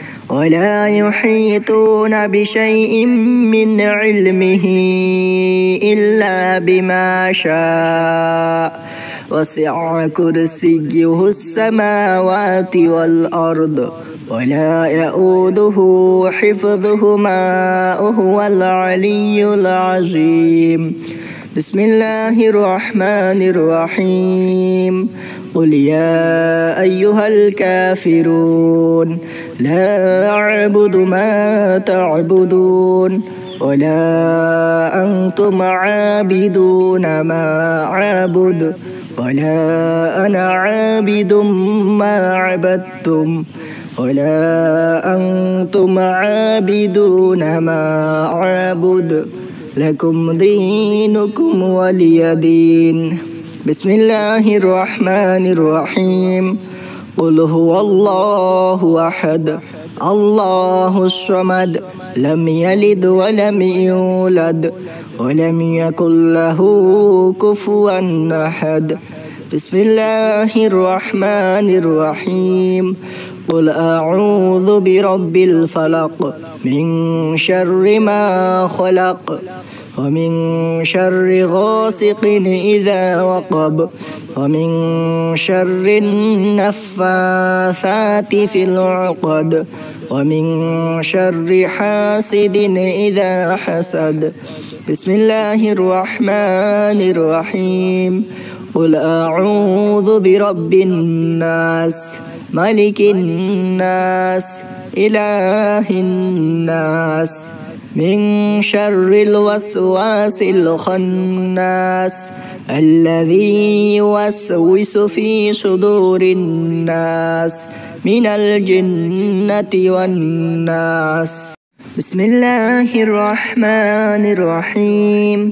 ولا يحيطون بشيء من علمه إلا بما شاء وسع كرسيه السماوات والأرض ولا يؤوده حفظهما وهو العلي العظيم. بسم الله الرحمن الرحيم. قل يا أيها الكافرون لا أعبد ما تعبدون ولا أنتم عابدون ما أعبد ولا أنا عابد ما عبدتم ولا أنتم عابدون ما أعبد لكم دينكم ولي دين. بسم الله الرحمن الرحيم. قل هو الله أحد الله الصمد لم يلد ولم يولد ولم يكن له كفوا أحد. بسم الله الرحمن الرحيم. قل أعوذ برب الفلق من شر ما خلق ومن شر غاسق إذا وقب ومن شر النفاثات في العقد ومن شر حاسد إذا حسد. بسم الله الرحمن الرحيم. قل أعوذ برب الناس ملك الناس إله الناس من شر الوسواس الخناس الذي يوسوس في صدور الناس من الجنة والناس. بسم الله الرحمن الرحيم.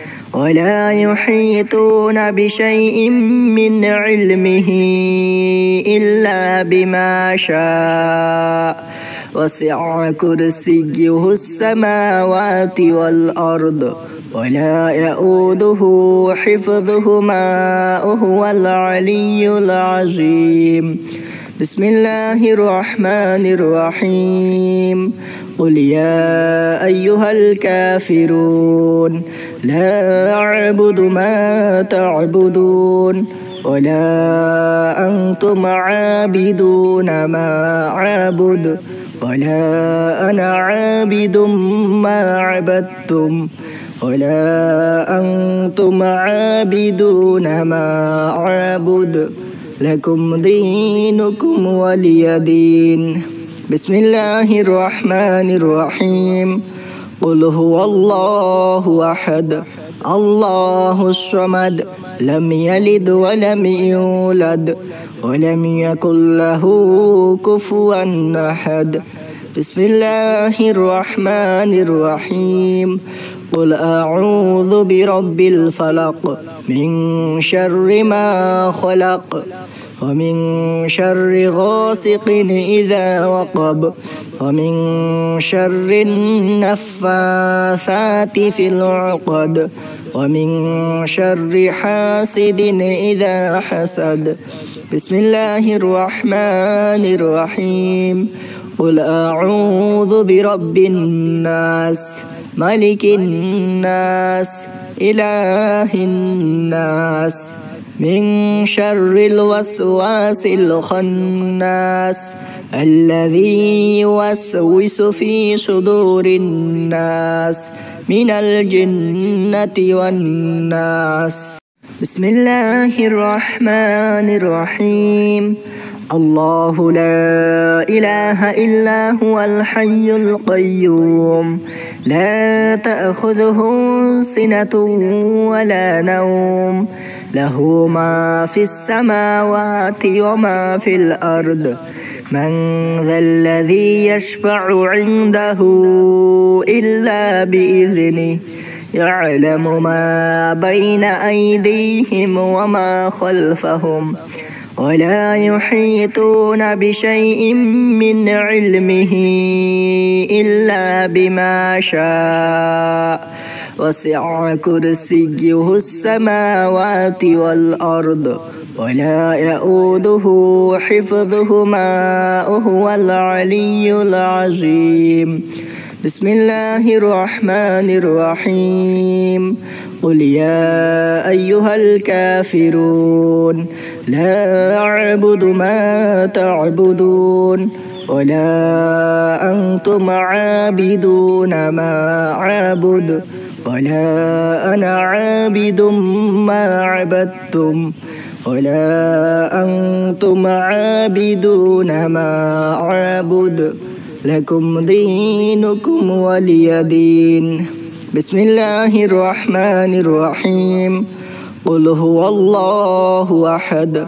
ولا يحيطون بشيء من علمه إلا بما شاء وسع كرسيه السماوات والأرض ولا يؤوده حفظهما وهو العلي العظيم. بسم الله الرحمن الرحيم. قل يا أيها الكافرون لا أعبد ما تعبدون ولا أنتم عابدون ما أعبد ولا أنا عابد ما عبدتم ولا أنتم عابدون ما أعبد لكم دينكم ولي دين. بسم الله الرحمن الرحيم. قل هو الله أحد الله الصمد لم يلد ولم يولد ولم يكن له كفوا أحد. بسم الله الرحمن الرحيم. قل أعوذ برب الفلق من شر ما خلق ومن شر غاسق إذا وقب ومن شر النفاثات في العقد ومن شر حاسد إذا حسد. بسم الله الرحمن الرحيم. قل أعوذ برب الناس ملك الناس إله الناس من شر الوسواس الخناس الذي يوسوس في صدور الناس من الجنة والناس. بسم الله الرحمن الرحيم. الله لا إله إلا هو الحي القيوم لا تأخذه سنة ولا نوم له ما في السماوات وما في الأرض من ذا الذي يشفع عنده إلا بإذنه يعلم ما بين أيديهم وما خلفهم ولا يحيطون بشيء من علمه إلا بما شاء وسع كرسيه السماوات والأرض ولا يؤوده حفظهما وهو العلي العظيم. بسم الله الرحمن الرحيم. قل يا أيها الكافرون لا أعبد ما تعبدون ولا أنتم عابدون ما أعبد ولا أنا عابد ما عبدتم ولا أنتم عابدون ما أعبد لكم دينكم ولي دين. بسم الله الرحمن الرحيم. قل هو الله أحد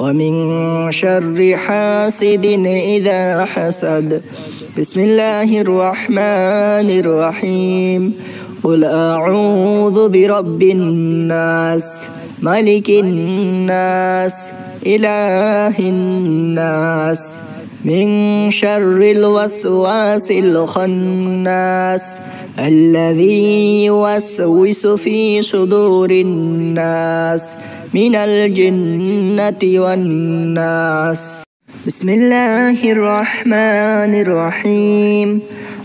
ومن شر حاسد إذا حسد. بسم الله الرحمن الرحيم. قل أعوذ برب الناس ملك الناس إله الناس من شر الوسواس الخناس الذي يوسوس في صدور الناس من الجنة والناس. بسم الله الرحمن الرحيم.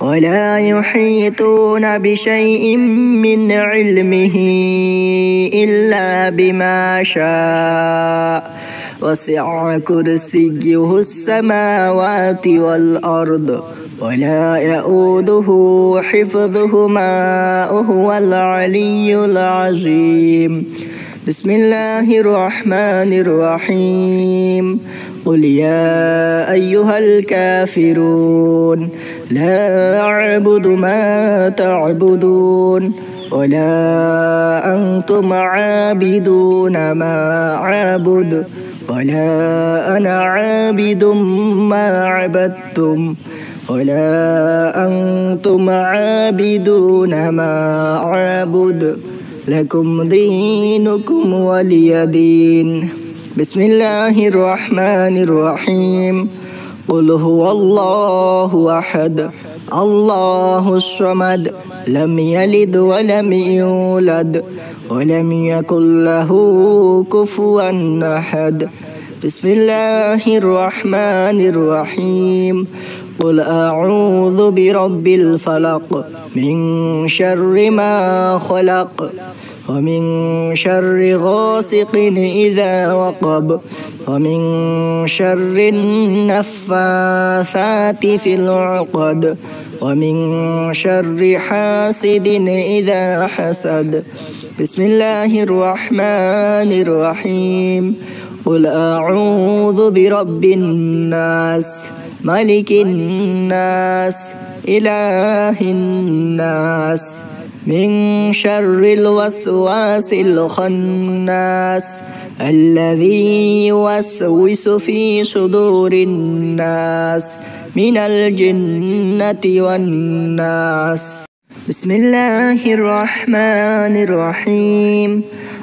ولا يحيطون بشيء من علمه إلا بما شاء وسع كرسيه السماوات والأرض ولا يؤوده حفظهما وهو العلي العظيم. بسم الله الرحمن الرحيم. قل يا أيها الكافرون لا أعبد ما تعبدون ولا أنتم عابدون ما أعبد ولا أنا عابد ما عبدتم ولا أنتم عابدون ما أعبد لكم دينكم ولي دين. بسم الله الرحمن الرحيم. قل هو الله أحد الله الصمد لم يلد ولم يولد ولم يكن له كفوا أحد. بسم الله الرحمن الرحيم. قل أعوذ برب الفلق من شر ما خلق ومن شر غاسق إذا وقب ومن شر النفاثات في العقد ومن شر حاسد إذا حسد بسم الله الرحمن الرحيم قل أعوذ برب الناس ملك الناس إله الناس من شر الوسواس الخناس الذي يوسوس في صدور الناس من الجنة والناس بسم الله الرحمن الرحيم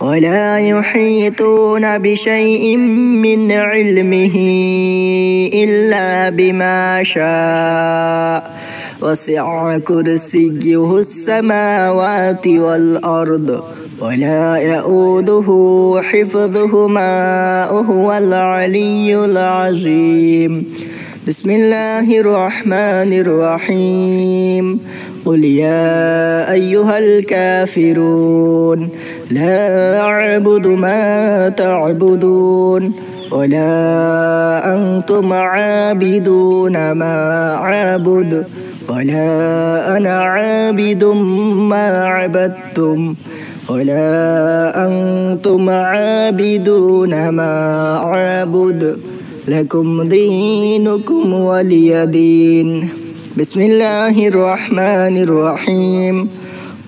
ولا يحيطون بشيء من علمه إلا بما شاء وسع كرسيه السماوات والأرض ولا يؤوده حفظهما وهو العلي العظيم بسم الله الرحمن الرحيم قل يا أيها الكافرون لا أعبد ما تعبدون ولا أنتم عابدون ما أعبد ولا أنا عابد ما عبدتم ولا أنتم عابدون ما أعبد لكم دينكم ولي دين بسم الله الرحمن الرحيم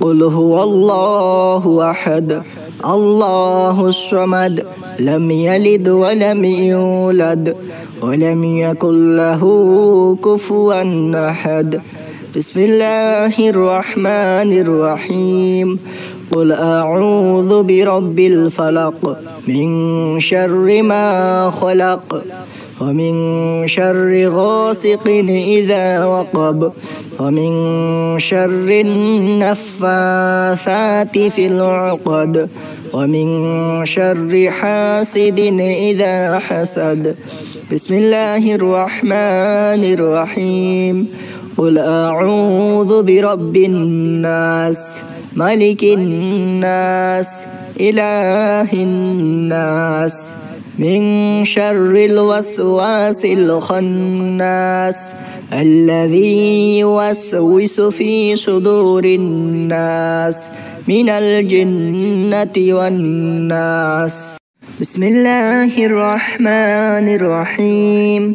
قل هو الله أحد الله الصمد لم يلد ولم يولد ولم يكن له كفوا أحد بسم الله الرحمن الرحيم قل أعوذ برب الفلق من شر ما خلق ومن شر غاسق إذا وقب ومن شر النفاثات في العقد ومن شر حاسد إذا حسد بسم الله الرحمن الرحيم قل أعوذ برب الناس ملك الناس إله الناس من شر الوسواس الخناس الذي يوسوس في صدور الناس من الجنة والناس بسم الله الرحمن الرحيم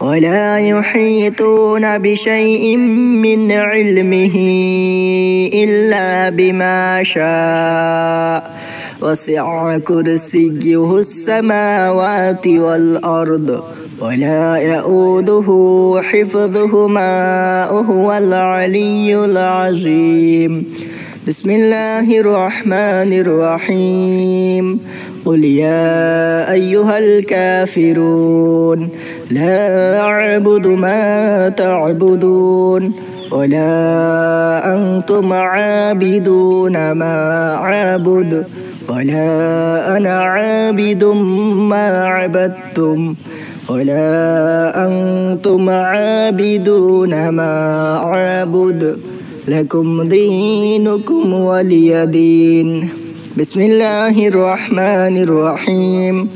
ولا يحيطون بشيء من علمه إلا بما شاء وسع كرسيه السماوات والأرض ولا يؤوده حفظهما وهو العلي العظيم بسم الله الرحمن الرحيم قل يا أيها الكافرون لا أعبد ما تعبدون ولا أنتم عابدون ما أعبد ولا أنا عابد ما عبدتم ولا أنتم عابدون ما أعبد لكم دينكم ولي دين بسم الله الرحمن الرحيم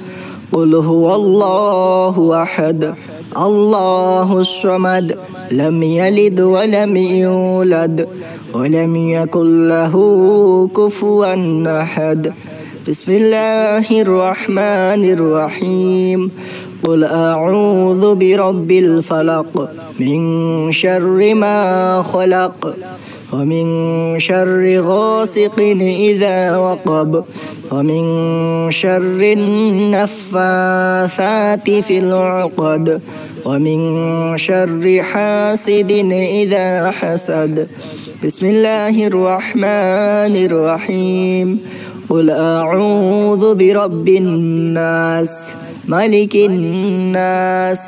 قل هو الله أحد الله الصمد لم يلد ولم يولد ولم يكن له كفوا أحد بسم الله الرحمن الرحيم قل أعوذ برب الفلق من شر ما خلق ومن شر غاسق إذا وقب ومن شر النفاثات في العقد ومن شر حاسد إذا حسد بسم الله الرحمن الرحيم قل أعوذ برب الناس ملك الناس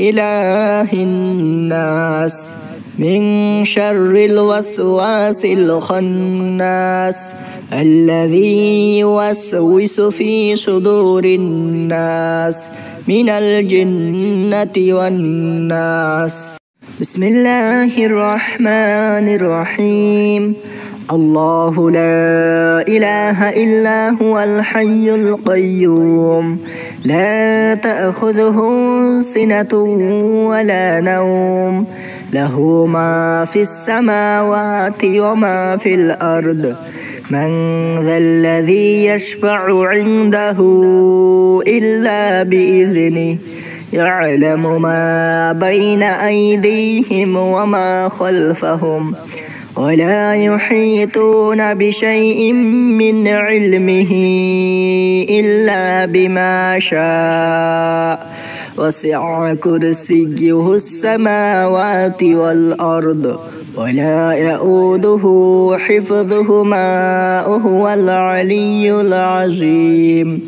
إله الناس من شر الوسواس الخناس الذي يوسوس في صدور الناس من الجنة والناس بسم الله الرحمن الرحيم الله لا إله إلا هو الحي القيوم لا تأخذه سنة ولا نوم له ما في السماوات وما في الأرض من ذا الذي يشفع عنده إلا بإذنه يعلم ما بين أيديهم وما خلفهم ولا يحيطون بشيء من علمه إلا بما شاء وسع كرسيه السماوات والأرض ولا يؤوده حفظهما وهو العلي العظيم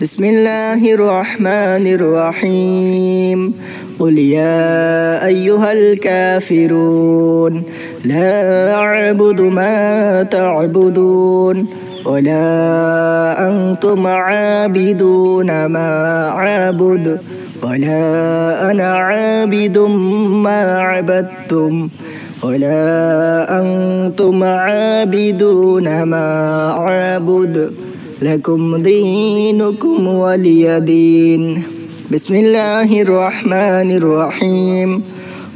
بسم الله الرحمن الرحيم قل يا أيها الكافرون لا أعبد ما تعبدون ولا أنتم عابدون ما أعبد ولا أنا عابد ما عبدتم ولا أنتم عابدون ما أعبد لكم دينكم ولي دين بسم الله الرحمن الرحيم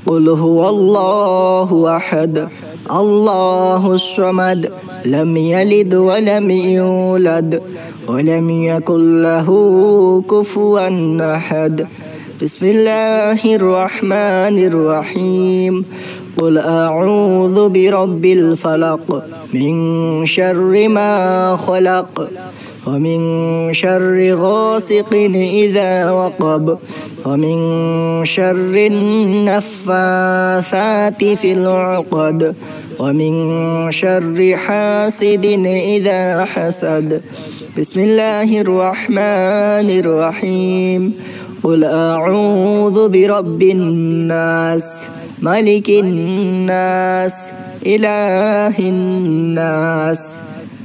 قل هو الله أحد الله الصمد لم يلد ولم يولد ولم يكن له كفوا أحد بسم الله الرحمن الرحيم قل أعوذ برب الفلق من شر ما خلق ومن شر غاسق إذا وقب ومن شر النفاثات في العقد ومن شر حاسد إذا حسد بسم الله الرحمن الرحيم قل أعوذ برب الناس ملك الناس إله الناس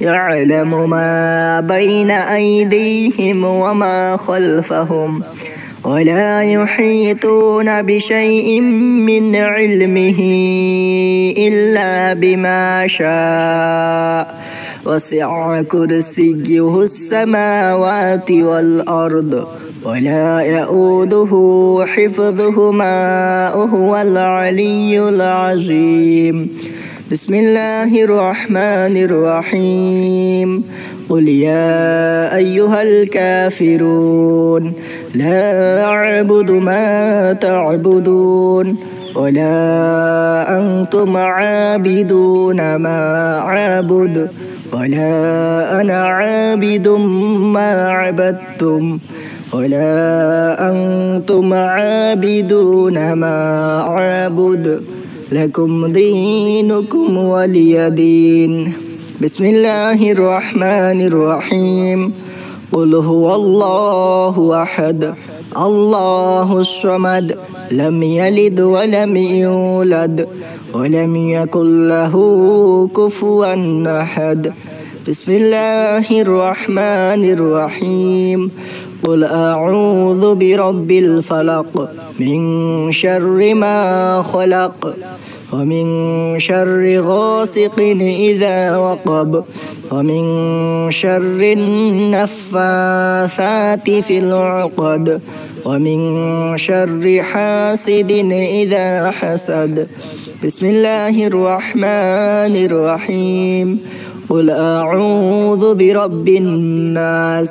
يعلم ما بين أيديهم وما خلفهم ولا يحيطون بشيء من علمه إلا بما شاء وسع كرسيه السماوات والأرض ولا يؤوده حفظهما وهو العلي العظيم بسم الله الرحمن الرحيم قل يا أيها الكافرون لا أعبد ما تعبدون ولا أنتم عابدون ما أعبد ولا أنا عابد ما عبدتم ولا أنتم عابدون ما أعبد لكم دينكم ولي دين بسم الله الرحمن الرحيم قل هو الله أحد الله الصمد لم يلد ولم يولد ولم يكن له كفوا أحد. بسم الله الرحمن الرحيم. قل أعوذ برب الفلق من شر ما خلق ومن شر غاسق إذا وقب ومن شر النفاثات في العقد ومن شر حاسد إذا حسد. بسم الله الرحمن الرحيم. قل أعوذ برب الناس